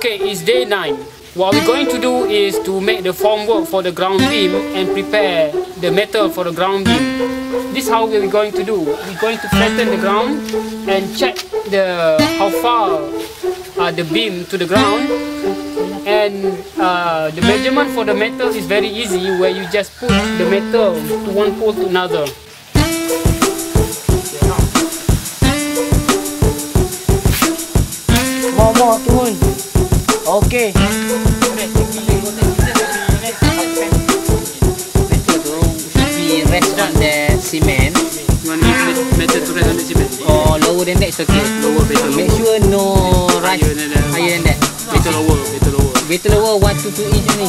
Okay, it's day 9. What we're going to do is to make the formwork for the ground beam and prepare the metal for the ground beam. This is how we're going to do. We're going to flatten the ground and check how far the beam to the ground. And the measurement for the metal is very easy, where you just put the metal to one pole to another. Mau turun. Okey. Metal turun. We rest on the cement. You want metal to rest on the cement? Oh, lower than that is okay. Lower better. Make sure no rush. Higher than that. Better lower. Better lower. Better lower. 1 to 2 inch ni.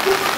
Thank you.